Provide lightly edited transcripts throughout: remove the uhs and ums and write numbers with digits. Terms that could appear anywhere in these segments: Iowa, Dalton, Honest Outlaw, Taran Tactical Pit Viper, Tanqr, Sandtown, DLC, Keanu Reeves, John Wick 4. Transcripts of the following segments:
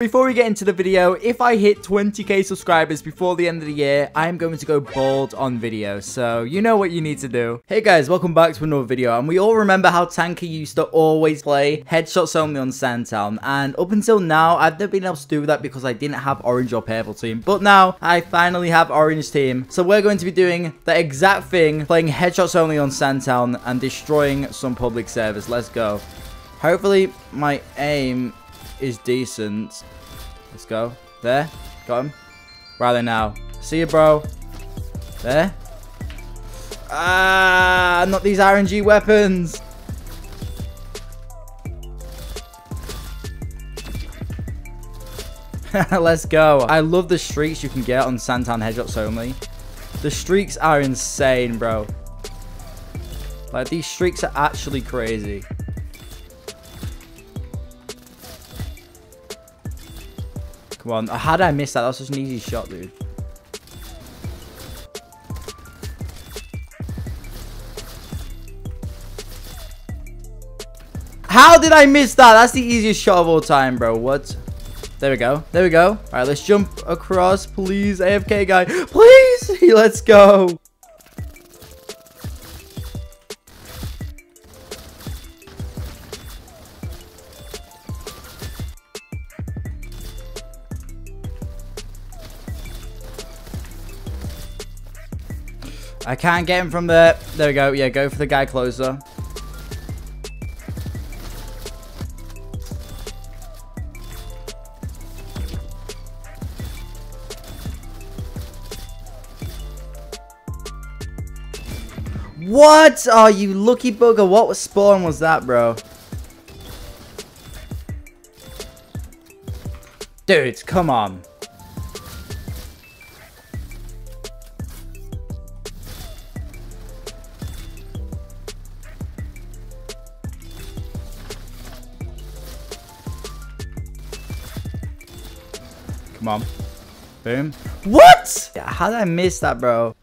Before we get into the video, if I hit 20k subscribers before the end of the year, I am going to go bald on video, so you know what you need to do. Hey guys, welcome back to another video, and we all remember how Tanqr used to always play headshots only on Sandtown, and up until now, I've never been able to do that because I didn't have orange or purple team, but now, I finally have orange team, so we're going to be doing the exact thing, playing headshots only on Sandtown, and destroying some public servers. Let's go. Hopefully, my aim is decent. Let's go. There. Got him. Rather now. See you, bro. There. Ah, not these RNG weapons. Let's go. I love the streaks you can get on Sandtown headshots only. The streaks are insane, bro. Like, these streaks are actually crazy. One. How did I miss that? That was such an easy shot, dude. How did I miss that? That's the easiest shot of all time, bro. What? There we go. There we go. All right, let's jump across, please. AFK guy, please. Let's go. I can't get him from there. There we go. Yeah, go for the guy closer. What? Oh, you lucky bugger. What spawn was that, bro? Dude, come on. Come on. Boom. What? Yeah, how did I miss that, bro?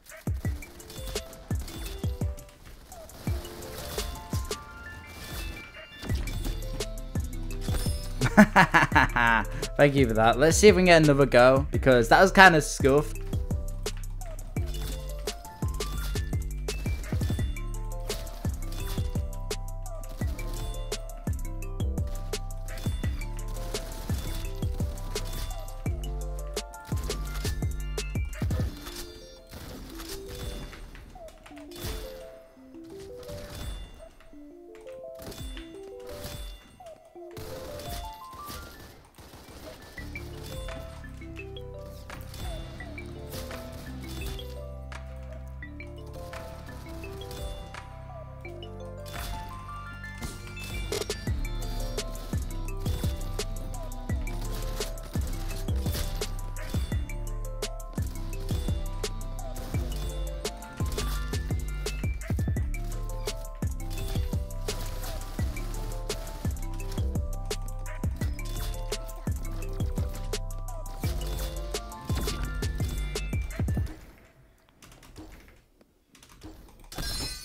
Thank you for that. Let's see if we can get another go, because that was kind of scuffed.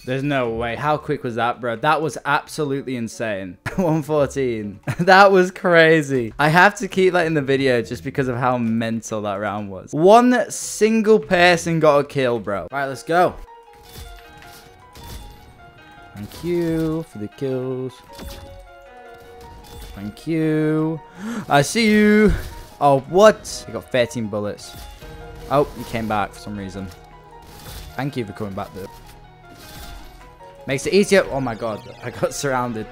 There's no way. How quick was that, bro? That was absolutely insane. 114. That was crazy. I have to keep that in the video just because of how mental that round was. One single person got a kill, bro. All right, let's go. Thank you for the kills. Thank you. I see you. Oh, what? I got 13 bullets. Oh, you came back for some reason. Thank you for coming back, dude. Makes it easier. Oh my god, I got surrounded.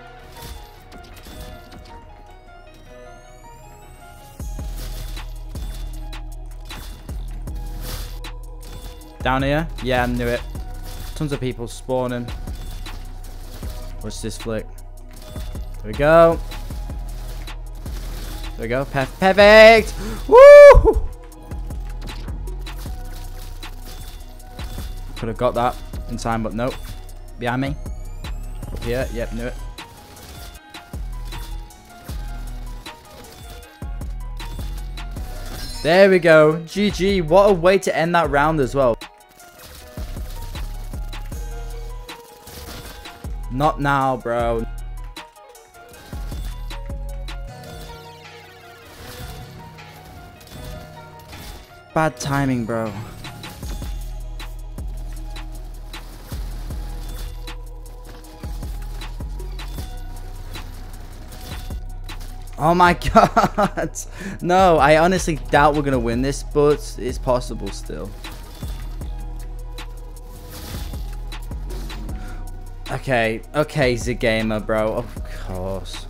Down here? Yeah, I knew it. Tons of people spawning. Watch this flick. There we go. There we go. Perfect! Woo! Could have got that in time, but nope. Behind me. Up here. Yep, knew it. There we go. GG. What a way to end that round as well. Not now, bro. Bad timing, bro. Oh my god. No, I honestly doubt we're going to win this, but it's possible still. Okay, okay, Zagamer, bro. Of course.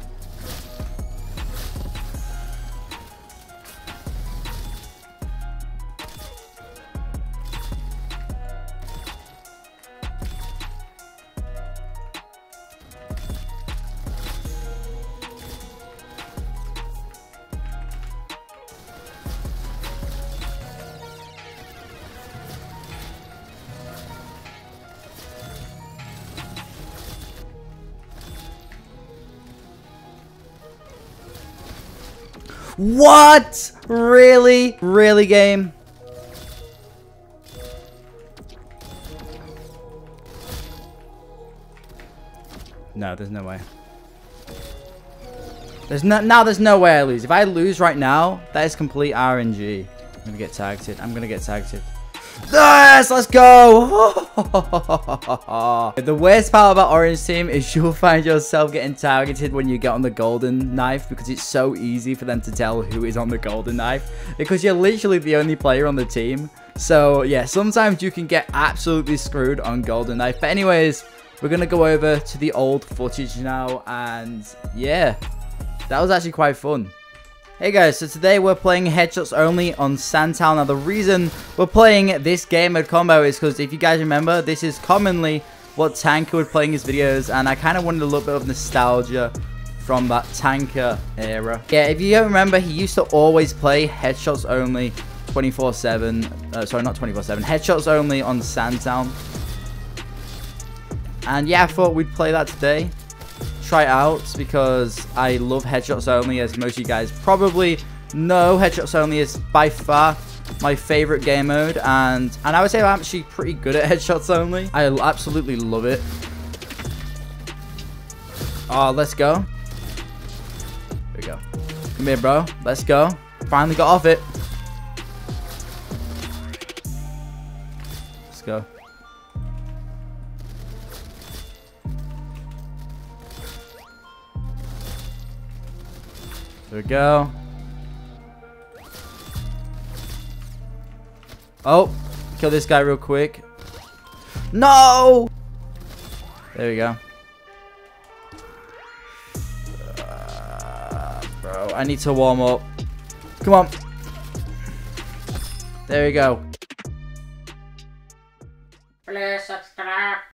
What? Really? Really, game? No, there's no way. There's no, now there's no way I lose. If I lose right now, that is complete RNG. I'm gonna get targeted. I'm gonna get targeted. Yes, let's go. The worst part about Orange Team is you'll find yourself getting targeted when you get on the golden knife, because it's so easy for them to tell who is on the golden knife, because you're literally the only player on the team. So yeah, sometimes you can get absolutely screwed on golden knife. But anyways, we're gonna go over to the old footage now, and yeah, that was actually quite fun. Hey guys, so today we're playing headshots only on Sandtown. Now the reason we're playing this game mode combo is because, if you guys remember, this is commonly what Tanqr would play in his videos, and I kind of wanted a little bit of nostalgia from that Tanqr era. Yeah, if you don't remember, he used to always play headshots only 24/7. Sorry, not 24/7. Headshots only on Sandtown. And yeah, I thought we'd play that today. Try it out, because I love headshots only. As most of you guys probably know, headshots only is by far my favorite game mode, and I would say I'm actually pretty good at headshots only. I absolutely love it. Oh, let's go. Here we go. Come here, bro. Let's go. Finally got off it. Let's go. There we go. Oh, kill this guy real quick. No! There we go. Bro, I need to warm up. Come on. There we go. Please subscribe.